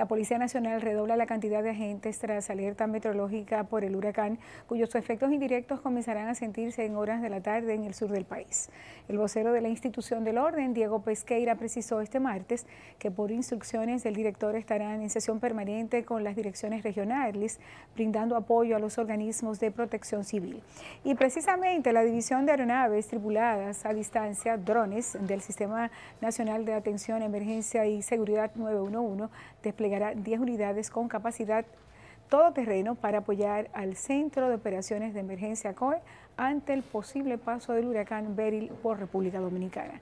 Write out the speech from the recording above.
La Policía Nacional redobla la cantidad de agentes tras alerta meteorológica por el huracán, cuyos efectos indirectos comenzarán a sentirse en horas de la tarde en el sur del país. El vocero de la institución del orden, Diego Pesqueira, precisó este martes que por instrucciones del director estarán en sesión permanente con las direcciones regionales, brindando apoyo a los organismos de protección civil. Y precisamente la División de Aeronaves Tripuladas a Distancia, drones, del Sistema Nacional de Atención, Emergencia y Seguridad 911 desplegará 10 unidades con capacidad todoterreno para apoyar al Centro de Operaciones de Emergencia COE ante el posible paso del huracán Beryl por República Dominicana.